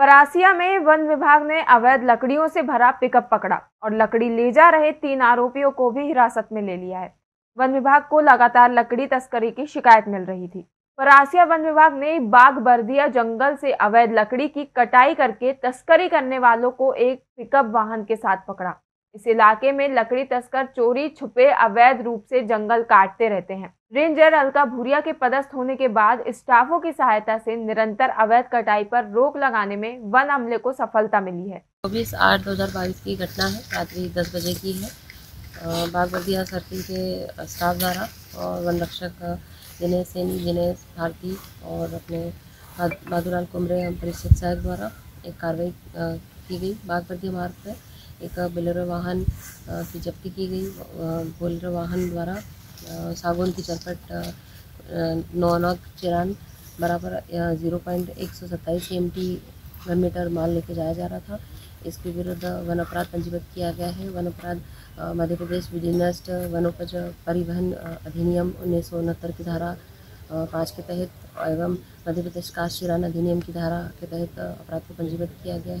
परासिया में वन विभाग ने अवैध लकड़ियों से भरा पिकअप पकड़ा और लकड़ी ले जा रहे 3 आरोपियों को भी हिरासत में ले लिया है। वन विभाग को लगातार लकड़ी तस्करी की शिकायत मिल रही थी। परासिया वन विभाग ने बाघ बर्दिया जंगल से अवैध लकड़ी की कटाई करके तस्करी करने वालों को एक पिकअप वाहन के साथ पकड़ा। इस इलाके में लकड़ी तस्कर चोरी छुपे अवैध रूप से जंगल काटते रहते हैं। रेंजर अलका भूरिया के पदस्थ होने के बाद स्टाफों की सहायता से निरंतर अवैध कटाई पर रोक लगाने में वन अमले को सफलता मिली है। 24/8/2022 की घटना है, रात्रि 10 बजे की है। बाघ बर्दिया सर्किल के स्टाफ द्वारा और वन रक्षक जिन्हें सेन जिन्हें भारती और अपने माधुराल कुमरे परिषद साहब द्वारा एक कार्रवाई की गई। बाघ बर्दिया मार्ग पर एक बोलेरो वाहन की जब्ती की गई। बोलेरो वाहन द्वारा सागुन की चरपट 994 बराबर 0.127 मीटर माल लेके जाया जा रहा था। इसके विरुद्ध वन अपराध पंजीबद्ध किया गया है। वन अपराध मध्य प्रदेश विजिलेंस वनोपज परिवहन अधिनियम 1969 की धारा 5 के तहत एवं मध्य प्रदेश काष्ठ चुरान अधिनियम की धारा के तहत अपराध को पंजीबद्ध किया गया है।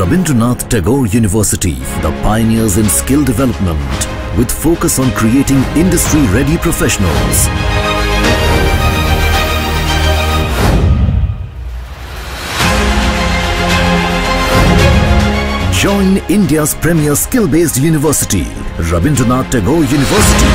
Rabindranath Tagore University, the pioneers in skill development, with focus on creating industry-ready professionals. Join India's premier skill-based university, Rabindranath Tagore University.